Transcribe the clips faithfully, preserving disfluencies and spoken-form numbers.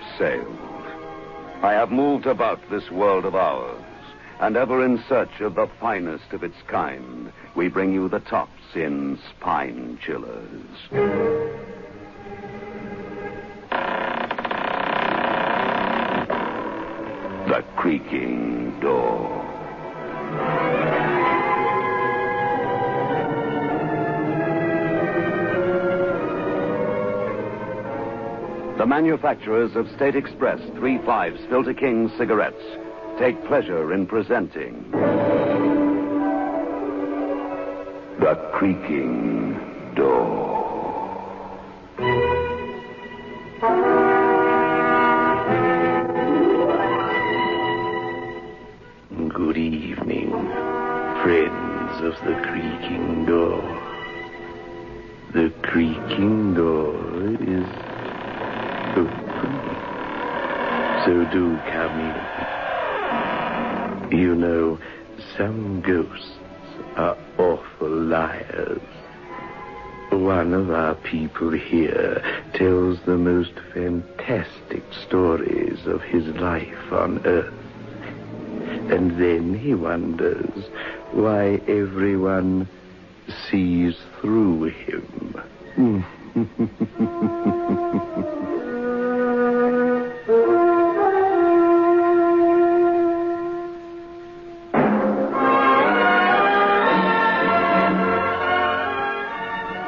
have sailed. I have moved about this world of ours, and ever in search of the finest of its kind, we bring you the tops in spine chillers. The Creaking Door. The manufacturers of State Express Three Fives Filter King cigarettes take pleasure in presenting The Creaking Door. Good evening, friends of the creaking door. The creaking door is open. So do come in. You know, some ghosts are awful liars. One of our people here tells the most fantastic stories of his life on earth. And then he wonders why everyone sees through him.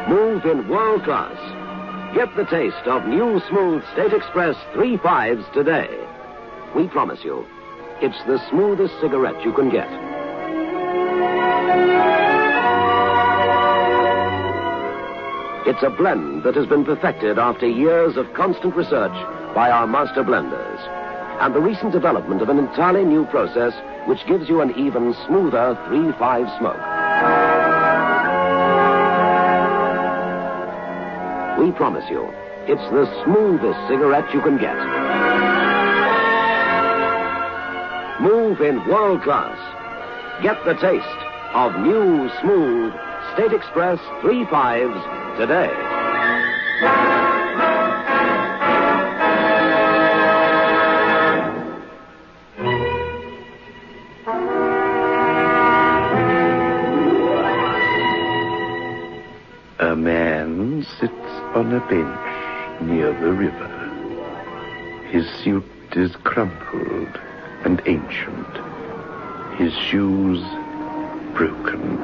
Moved in world class. Get the taste of new smooth State Express Three Fives today. We promise you, it's the smoothest cigarette you can get. It's a blend that has been perfected after years of constant research by our master blenders, and the recent development of an entirely new process which gives you an even smoother three five smoke. We promise you, it's the smoothest cigarette you can get. Move in world class. Get the taste of new, smooth State Express Three Fives today. A man sits on a bench near the river. His suit is crumpled and ancient, his shoes broken.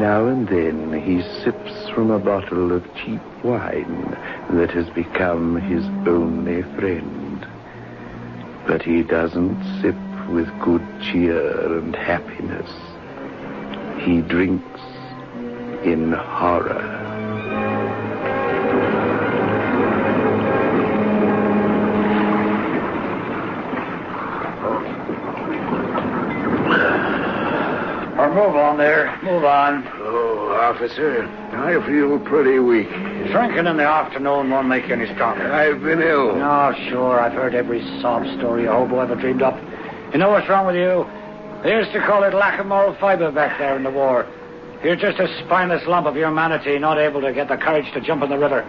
Now and then he sips from a bottle of cheap wine that has become his only friend. But he doesn't sip with good cheer and happiness. He drinks in horror. Move on there. Move on. Oh, officer, I feel pretty weak. Drinking in the afternoon won't make you any stronger. I've been ill. Oh, sure. I've heard every sob story a hobo ever dreamed up. You know what's wrong with you? They used to call it lack of moral fiber back there in the war. You're just a spineless lump of humanity, not able to get the courage to jump in the river.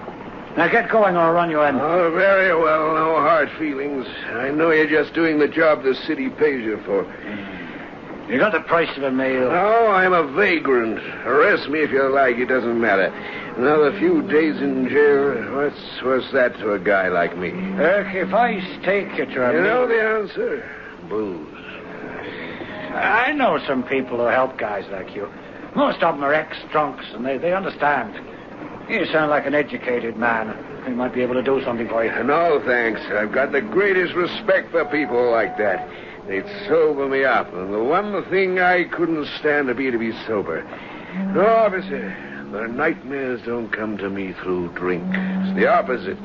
Now get going or I'll run you in. Oh, very well. No hard feelings. I know you're just doing the job the city pays you for. You got the price of a meal. Oh, I'm a vagrant. Arrest me if you like. It doesn't matter. Another few days in jail. What's, what's that to a guy like me? Eric, if I stake you to a You meal... know the answer. Booze. I know some people who help guys like you. Most of them are ex-drunks, and they, they understand. You sound like an educated man. They might be able to do something for you. No, thanks. I've got the greatest respect for people like that. They'd sober me up, and the one thing I couldn't stand to be to be sober. No, officer, the nightmares don't come to me through drink. It's the opposite.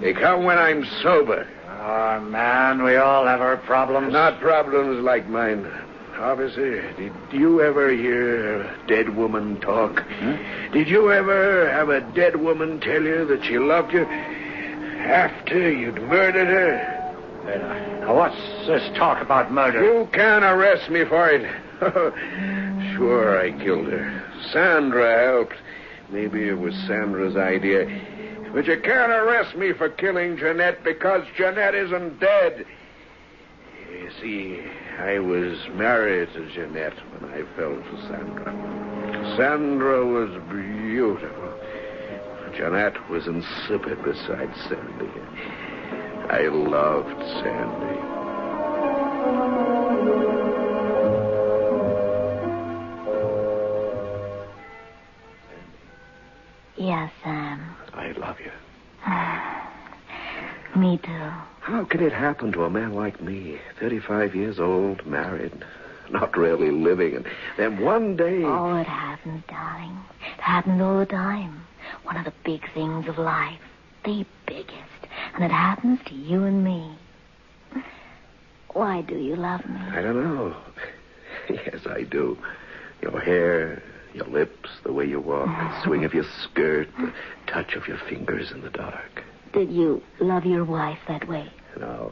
They come when I'm sober. Oh, man, we all have our problems. Not problems like mine. Officer, did you ever hear a dead woman talk? Hmm? Did you ever have a dead woman tell you that she loved you after you'd murdered her? Now, what's this talk about murder? You can't arrest me for it. Sure, I killed her. Sandra helped. Maybe it was Sandra's idea. But you can't arrest me for killing Jeanette because Jeanette isn't dead. You see, I was married to Jeanette when I fell for Sandra. Sandra was beautiful. Jeanette was insipid beside Sandy. I loved Sandy. Yes, Sam. I love you. Me too. How can it happen to a man like me, thirty-five years old, married, not really living, and then one day... Oh, it happens, darling. It happens all the time. One of the big things of life. The biggest. And it happens to you and me. Why do you love me? I don't know. Yes, I do. Your hair, your lips, the way you walk, the swing of your skirt, the touch of your fingers in the dark. Did you love your wife that way? No.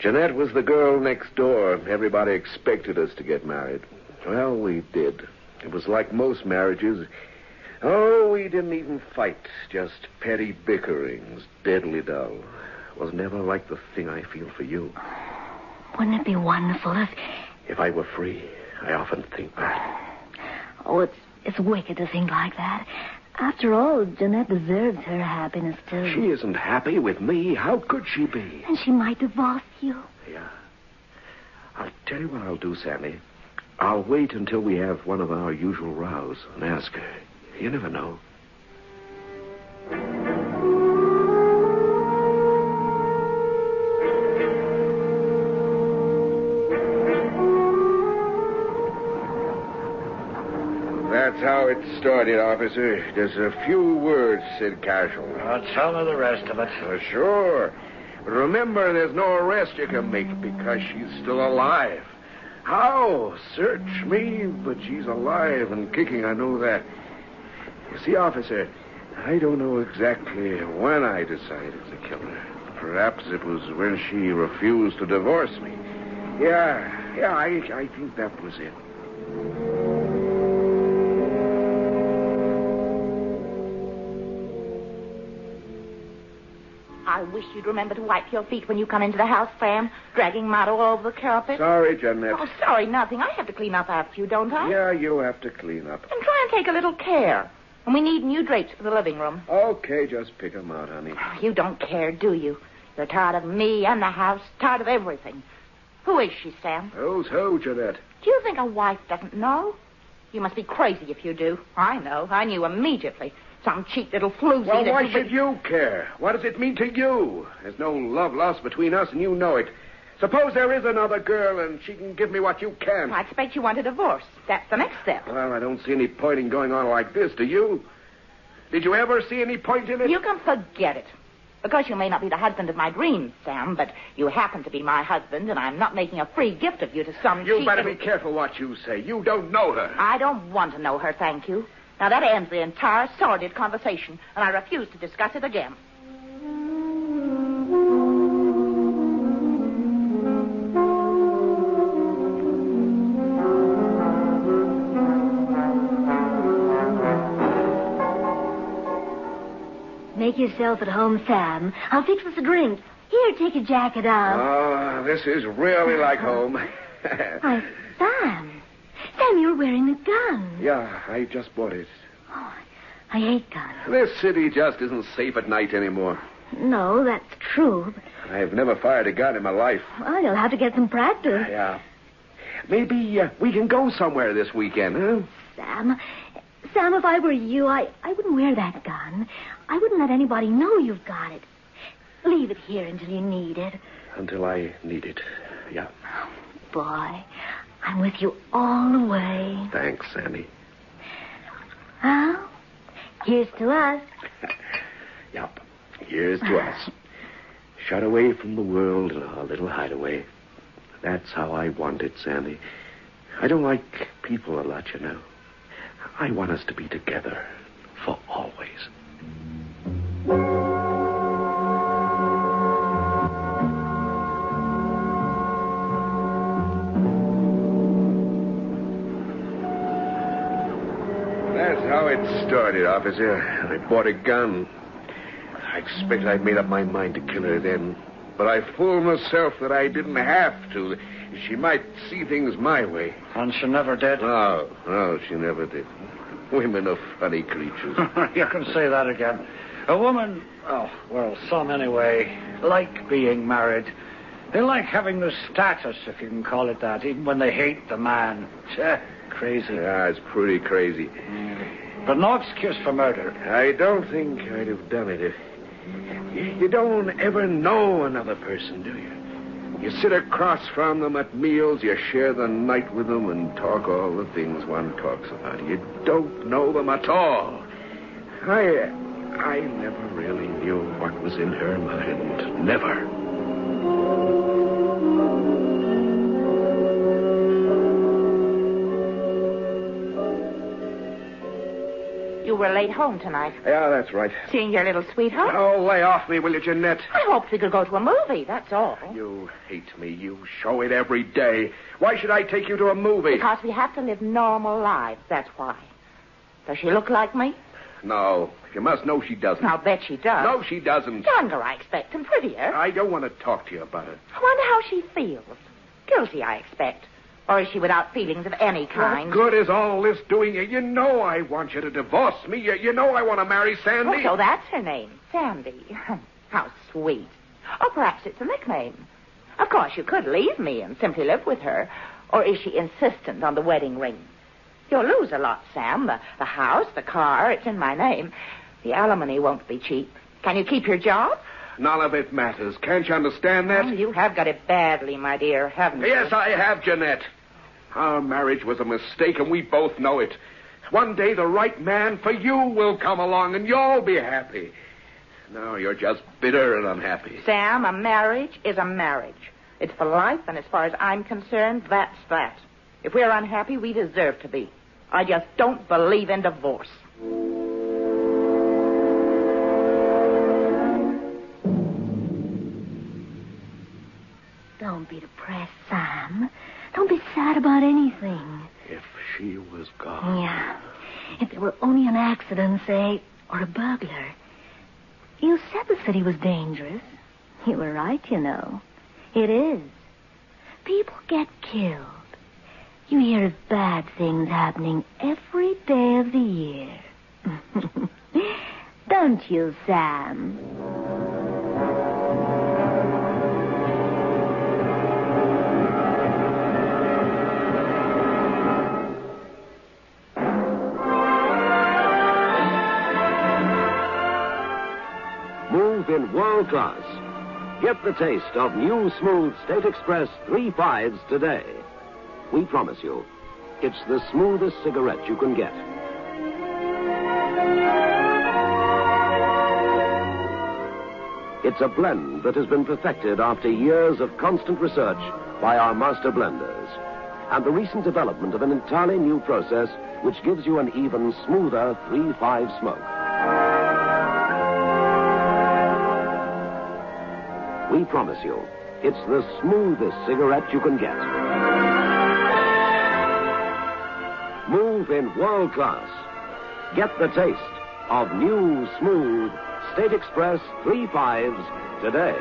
Jeanette was the girl next door. Everybody expected us to get married. Well, we did. It was like most marriages. Oh, we didn't even fight. Just petty bickerings, deadly dull. It was never like the thing I feel for you. Wouldn't it be wonderful if... If I were free, I often think that. Oh, it's, it's wicked to think like that. After all, Jeanette deserves her happiness, too. She isn't happy with me. How could she be? And she might divorce you. Yeah. I'll tell you what I'll do, Sammy. I'll wait until we have one of our usual rows and ask her. You never know. That's how it started, officer. Just a few words said casually. Well, tell her the rest of it. For sure. But remember, there's no arrest you can make because she's still alive. How? Search me, but she's alive and kicking, I know that. You see, officer, I don't know exactly when I decided to kill her. Perhaps it was when she refused to divorce me. Yeah, yeah, I, I think that was it. I wish you'd remember to wipe your feet when you come into the house, Sam, dragging Motto all over the carpet. Sorry, Jeanette. Oh, sorry, nothing. I have to clean up after you, don't I? Yeah, you have to clean up. And try and take a little care. And we need new drapes for the living room. Okay, just pick them out, honey. Oh, you don't care, do you? You're tired of me and the house, tired of everything. Who is she, Sam? Who's who, Jeanette? Do you think a wife doesn't know? You must be crazy if you do. I know. I knew immediately. Some cheap little floozy. Well, why should been... you care? What does it mean to you? There's no love lost between us, and you know it. Suppose there is another girl, and she can give me what you can. I expect you want a divorce. That's the next step. Well, I don't see any point in going on like this, do you? Did you ever see any point in it? You can forget it. Because you may not be the husband of my dreams, Sam, but you happen to be my husband, and I'm not making a free gift of you to some cheap... You better be careful what you say. You don't know her. I don't want to know her, thank you. Now, that ends the entire sordid conversation, and I refuse to discuss it again. Make yourself at home, Sam. I'll fix us a drink. Here, take your jacket off. Oh, this is really like home. Why, Sam... Sam, you're wearing a gun. Yeah, I just bought it. Oh, I hate guns. This city just isn't safe at night anymore. No, that's true. I've never fired a gun in my life. Well, you'll have to get some practice. Yeah. Maybe uh, we can go somewhere this weekend, huh? Sam, Sam, if I were you, I, I wouldn't wear that gun. I wouldn't let anybody know you've got it. Leave it here until you need it. Until I need it, yeah. Oh, boy. I'm with you all the way. Thanks, Sandy. Well, here's to us. Yup, here's to us. Shut away from the world, a little hideaway. That's how I want it, Sandy. I don't like people a lot, you know. I want us to be together for always. That's how it started, officer. I bought a gun. expect I'd made up my mind to kill her then. But I fooled myself that I didn't have to. She might see things my way. And she never did? No, no, she never did. Women are funny creatures. You can say that again. A woman, oh, well, some anyway, like being married. They like having the status, if you can call it that, even when they hate the man. Crazy. Yeah, it's pretty crazy. Mm. But no excuse for murder. I don't think I'd have done it if... You don't ever know another person, do you? You sit across from them at meals, you share the night with them and talk all the things one talks about. You don't know them at all. I, I never really knew what was in her mind. Never. You were late home tonight. Yeah, that's right. Seeing your little sweetheart? Oh, lay off me, will you, Jeanette? I hoped we could go to a movie, that's all. You hate me. You show it every day. Why should I take you to a movie? Because we have to live normal lives, that's why. Does she look like me? No. You must know she doesn't. I'll bet she does. No, she doesn't. Younger, I expect, and prettier. I don't want to talk to you about it. I wonder how she feels. Guilty, I expect. Or is she without feelings of any kind? What good is all this doing you? You know I want you to divorce me. You, you know I want to marry Sandy. Oh, so that's her name, Sandy. How sweet. Or perhaps it's a nickname. Of course, you could leave me and simply live with her. Or is she insistent on the wedding ring? You'll lose a lot, Sam. The, the house, the car, it's in my name. The alimony won't be cheap. Can you keep your job? None of it matters. Can't you understand that? Oh, you have got it badly, my dear, haven't you? Yes, I have, Jeanette. Our marriage was a mistake, and we both know it. One day, the right man for you will come along, and you'll be happy. No, you're just bitter and unhappy. Sam, a marriage is a marriage. It's for life, and as far as I'm concerned, that's that. If we're unhappy, we deserve to be. I just don't believe in divorce. Don't be depressed, Sam. Don't be sad about anything. If she was gone. Yeah. If there were only an accident, say, or a burglar. You said the city was dangerous. You were right, you know. It is. People get killed. You hear of bad things happening every day of the year. Don't you, Sam? In world class. Get the taste of new smooth State Express Three Fives today. We promise you, it's the smoothest cigarette you can get. It's a blend that has been perfected after years of constant research by our master blenders, and the recent development of an entirely new process which gives you an even smoother Three Five smoke. We promise you, it's the smoothest cigarette you can get. Move in world class. Get the taste of new, smooth State Express Three Fives today.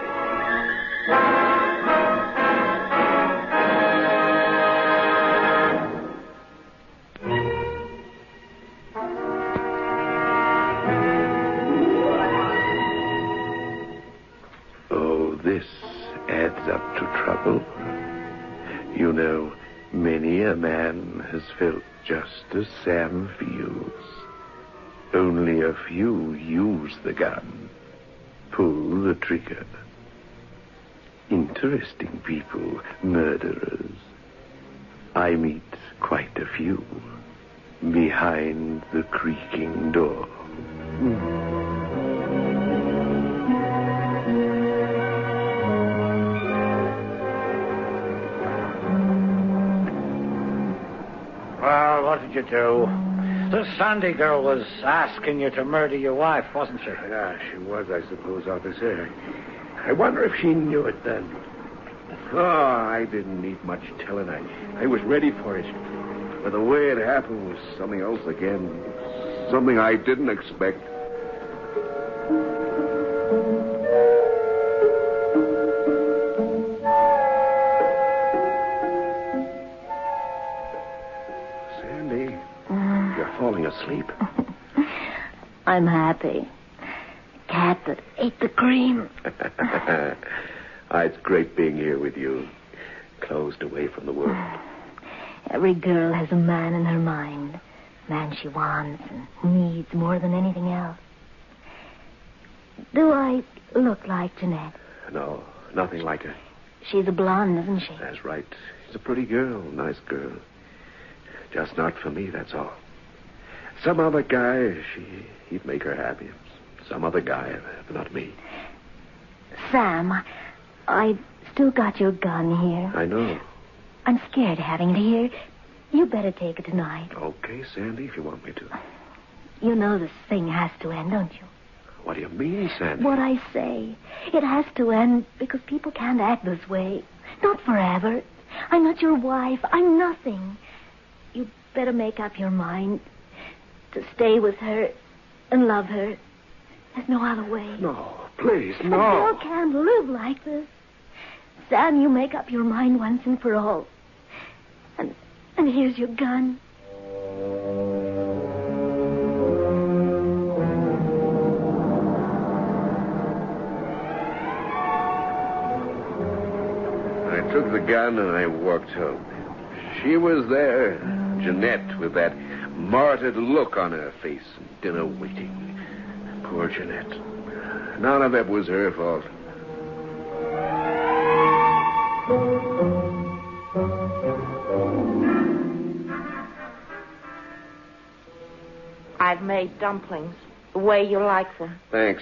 This adds up to trouble. You know, many a man has felt just as Sam feels. Only a few use the gun, pull the trigger. Interesting people, murderers. I meet quite a few behind the creaking door. Mm. You do. This Sandy girl was asking you to murder your wife, wasn't she? Yeah, she was, I suppose, officer. I wonder if she knew it then. Oh, I didn't need much telling. I, I was ready for it. But the way it happened was something else again. Something I didn't expect. I'm happy. Cat that ate the cream. Ah, it's great being here with you, closed away from the world. Every girl has a man in her mind, man she wants and needs more than anything else. Do I look like Jeanette? No, nothing like her. She's a blonde, isn't she? That's right. She's a pretty girl, nice girl. Just not for me, that's all. Some other guy, she, he'd make her happy. Some other guy, but not me. Sam, I've still got your gun here. I know. I'm scared having it here. You better take it tonight. Okay, Sandy, if you want me to. You know this thing has to end, don't you? What do you mean, Sandy? What I say. It has to end because people can't act this way. Not forever. I'm not your wife. I'm nothing. You better make up your mind to stay with her and love her. There's no other way. No, please, no. A girl can't live like this. Sam, you make up your mind once and for all. And, and here's your gun. I took the gun and I walked home. She was there, Jeanette, with that martyred look on her face and dinner waiting. Poor Jeanette. None of that was her fault. I've made dumplings the way you like them. Thanks.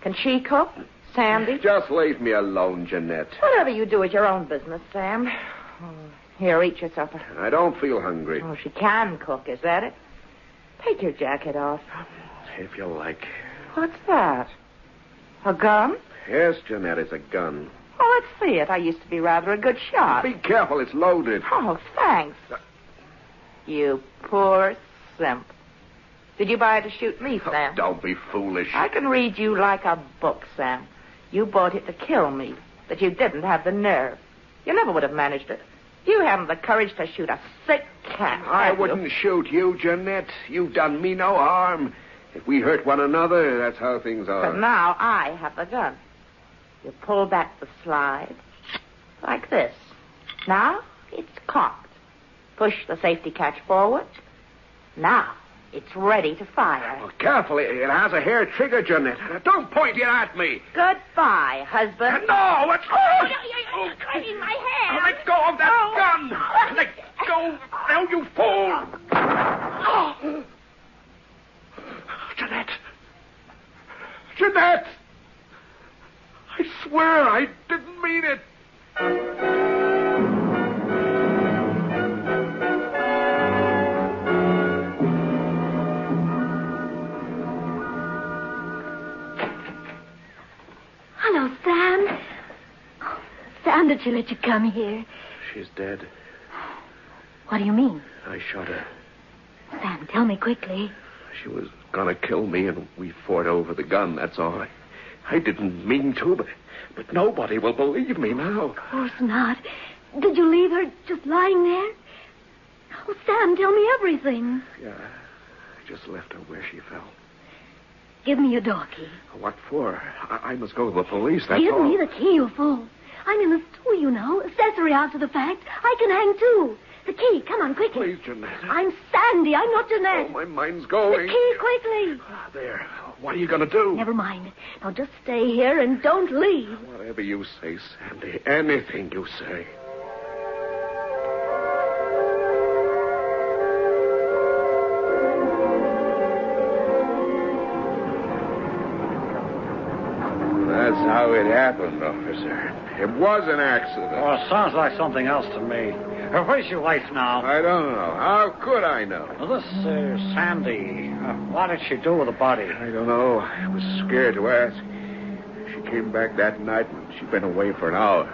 Can she cook, Sandy? Just leave me alone, Jeanette. Whatever you do is your own business, Sam. Oh, here, eat your supper. I don't feel hungry. Oh, she can cook, is that it? Take your jacket off. If you like. What's that? A gun? Yes, Jeanette, it's a gun. Oh, let's see it. I used to be rather a good shot. Be careful, it's loaded. Oh, thanks. Uh, you poor simp. Did you buy it to shoot me, Sam? Oh, don't be foolish. I can read you like a book, Sam. You bought it to kill me, but you didn't have the nerve. You never would have managed it. You haven't the courage to shoot a sick cat. I wouldn't you? shoot you, Jeanette. You've done me no harm. If we hurt one another, that's how things are. But now I have the gun. You pull back the slide. Like this. Now it's cocked. Push the safety catch forward. Now it's ready to fire. Oh, carefully. It has a hair trigger, Jeanette. Don't point it at me. Goodbye, husband. No, it's... Oh, you're, you're cramming my hand. Let go of that no. gun. Let go. Now you fool. Oh. Jeanette! Jeanette! I swear I didn't mean it. Hello, Sam. Oh, Sam, did she let you come here? She's dead. What do you mean? I shot her. Sam, tell me quickly. She was gonna kill me, and we fought over the gun, that's all. I, I didn't mean to, but, but nobody will believe me now. Of course not. Did you leave her just lying there? Oh, Sam, tell me everything. Yeah, I just left her where she fell. Give me your door key. What for? I, I must go to the police, that's all. Give me the key, you fool. I'm in the store, you know, accessory after the fact. I can hang, too. The key. Come on, quickly. Please, Jeanette. I'm Sandy. I'm not Jeanette. Oh, my mind's going. The key, quickly. Ah, there. What are you going to do? Never mind. Now, just stay here and don't leave. Whatever you say, Sandy. Anything you say. That's how it happened, officer. It was an accident. Oh, it sounds like something else to me. Where's your wife now? I don't know. How could I know? Well, this is uh, Sandy. Uh, what did she do with the body? I don't know. I was scared to ask. She came back that night and she'd been away for an hour.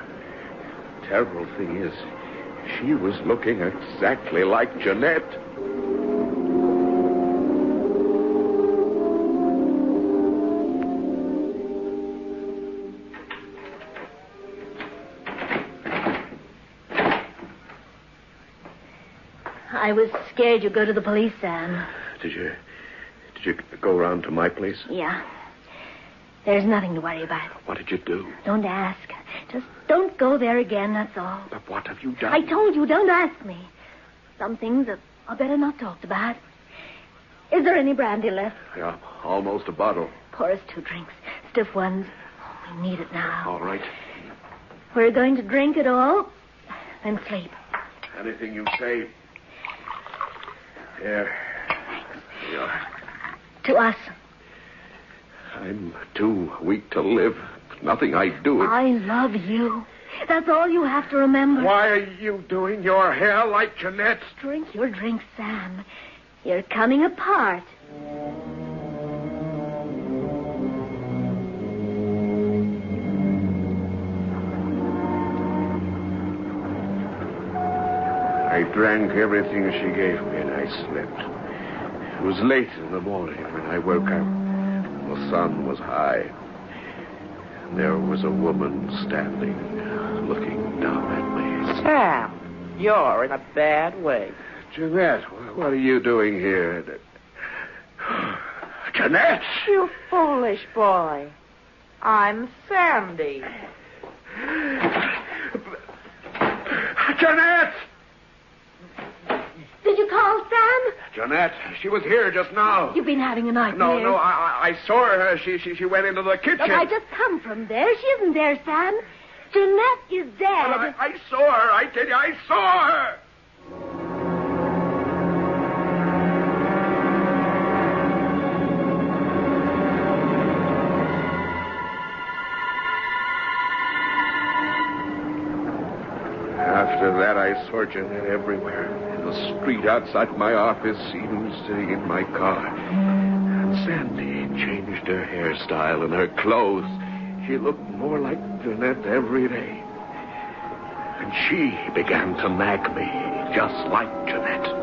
The terrible thing is, she was looking exactly like Jeanette. I was scared you'd go to the police, Sam. Did you... Did you go around to my place? Yeah. There's nothing to worry about. What did you do? Don't ask. Just don't go there again, that's all. But what have you done? I told you, don't ask me. Some things that are better not talked about. Is there any brandy left? Yeah, almost a bottle. Pour us two drinks. Stiff ones. Oh, we need it now. All right. We're going to drink it all and sleep. Anything you say. Here. Thanks. Yeah. To us. I'm too weak to live. Nothing I do. It... I love you. That's all you have to remember. Why are you doing your hair like Jeanette's? Drink your drink, Sam. You're coming apart. I drank everything she gave me and I slept. It was late in the morning when I woke up. The sun was high. There was a woman standing, looking down at me. Sam, you're in a bad way. Jeanette, what are you doing here? Jeanette! You foolish boy. I'm Sandy. Jeanette! Did you call Sam? Jeanette, she was here just now. You've been having a nightmare. No, no, I, I saw her. She, she she went into the kitchen. But I just come from there. She isn't there, Sam. Jeanette is dead. I, I saw her. I tell you, I saw her. After that, I saw Jeanette everywhere. In the street outside my office, even sitting in my car. And Sandy changed her hairstyle and her clothes. She looked more like Jeanette every day. And she began to nag me, just like Jeanette.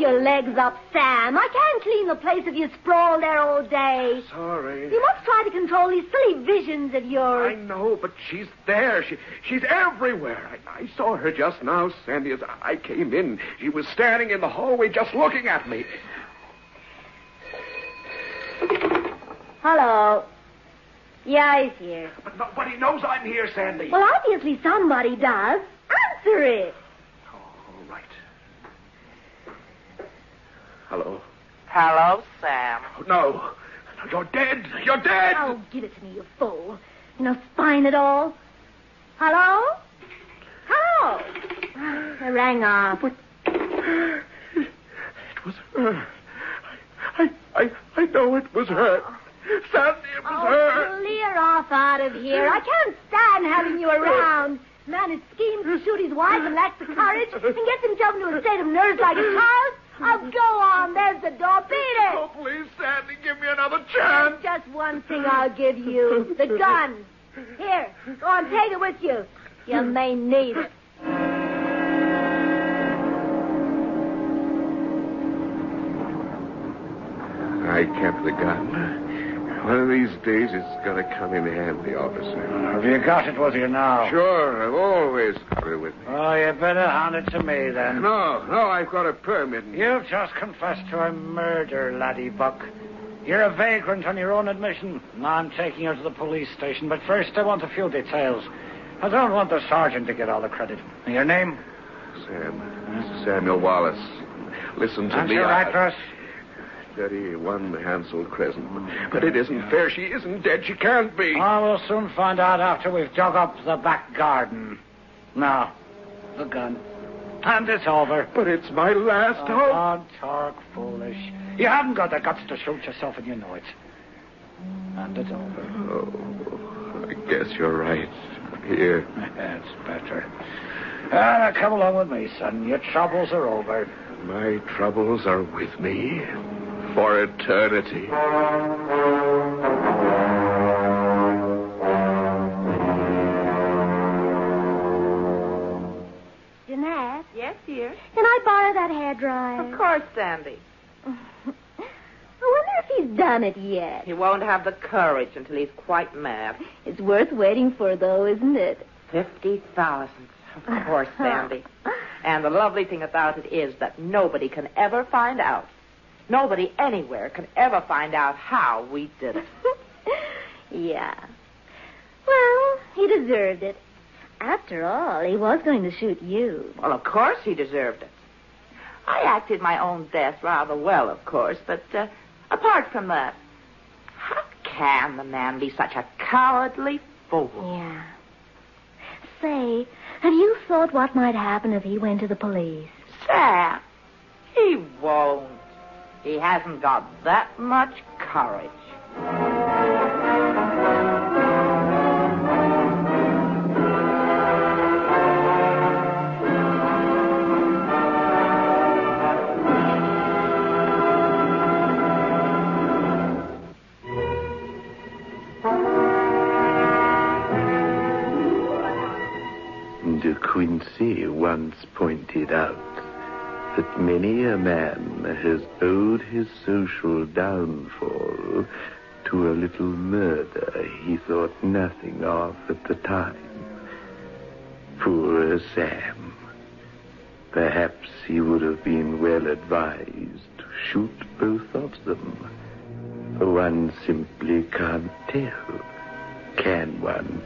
Your legs up, Sam. I can't clean the place if you sprawl there all day. Sorry. You must try to control these silly visions of yours. I know, but she's there. She, she's everywhere. I, I saw her just now, Sandy, as I came in. She was standing in the hallway just looking at me. Hello. Yeah, he's here. But nobody knows I'm here, Sandy. Well, obviously somebody does. Answer it. Hello. Hello, Sam. No. no. You're dead. You're dead. Oh, give it to me, you fool. You know, spine at all. Hello? Hello? I rang up. It, it was her. I, I, I know it was her. Sandy, it was oh, her. Clear off out of here. I can't stand having you around. Man who schemes to shoot his wife and lacks the courage and gets himself into a state of nerves like a child. Oh, go on. There's the door. Peter! Oh, please, Sandy, give me another chance. There's just one thing I'll give you. The gun. Here, go on, take it with you. You may need it. I kept the gun. One of these days, it's going to come in handy, officer. Uh, have you got it with you now? Sure, I've always got it with me. Oh, you better hand it to me, then. No, no, I've got a permit. You've just confessed to a murder, laddie buck. You're a vagrant on your own admission. Now I'm taking you to the police station, but first I want a few details. I don't want the sergeant to get all the credit. Your name? Sam. Huh? Samuel Wallace. Listen to and me. Your I... address? thirty-one Hansel Crescent. But it isn't fair. She isn't dead. She can't be. Oh, we'll soon find out after we've dug up the back garden. Now, the gun. And it's over. But it's my last oh, hope. Don't talk foolish. You haven't got the guts to shoot yourself, and you know it. And it's over. Oh, I guess you're right. Here. That's better. Ah, now come along with me, son. Your troubles are over. My troubles are with me. For eternity. Jeanette? Yes, dear? Can I borrow that hairdryer? Of course, Sandy. I wonder if he's done it yet. He won't have the courage until he's quite mad. It's worth waiting for, though, isn't it? Fifty thousand, Of course, Bambi. And the lovely thing about it is that nobody can ever find out. Nobody anywhere can ever find out how we did it. Yeah. Well, he deserved it. After all, he was going to shoot you. Well, of course he deserved it. I acted my own death rather well, of course, but uh, apart from that, how can the man be such a cowardly fool? Yeah. Say, have you thought what might happen if he went to the police? Sam, he won't. He hasn't got that much courage. De Quincey once pointed out that many a man has owed his social downfall to a little murder he thought nothing of at the time. Poor Sam. Perhaps he would have been well advised to shoot both of them. One simply can't tell, can one?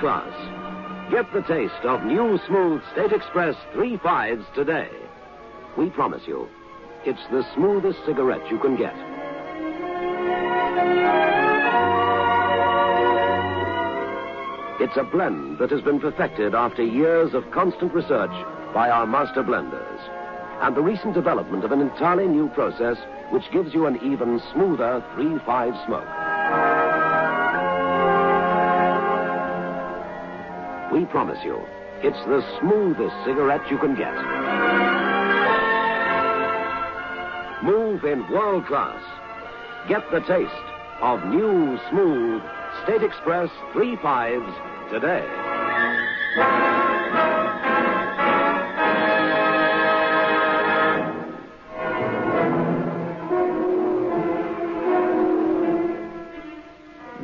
Class. Get the taste of new smooth State Express Three Fives today. We promise you, it's the smoothest cigarette you can get. It's a blend that has been perfected after years of constant research by our master blenders, and the recent development of an entirely new process which gives you an even smoother Three Five smoke. We promise you, it's the smoothest cigarette you can get. Move in world class. Get the taste of new, smooth State Express Three Fives today.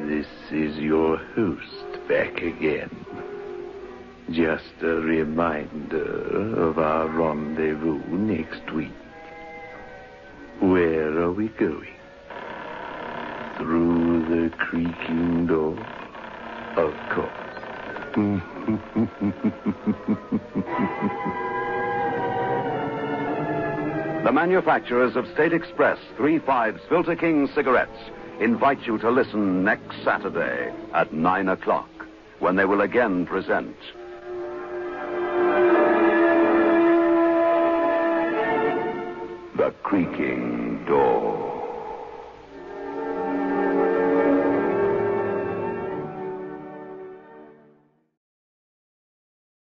This is your host back again. Just a reminder of our rendezvous next week. Where are we going? Through the creaking door, of course. The manufacturers of State Express Three Fives Filter King cigarettes invite you to listen next Saturday at nine o'clock when they will again present The Creaking Door.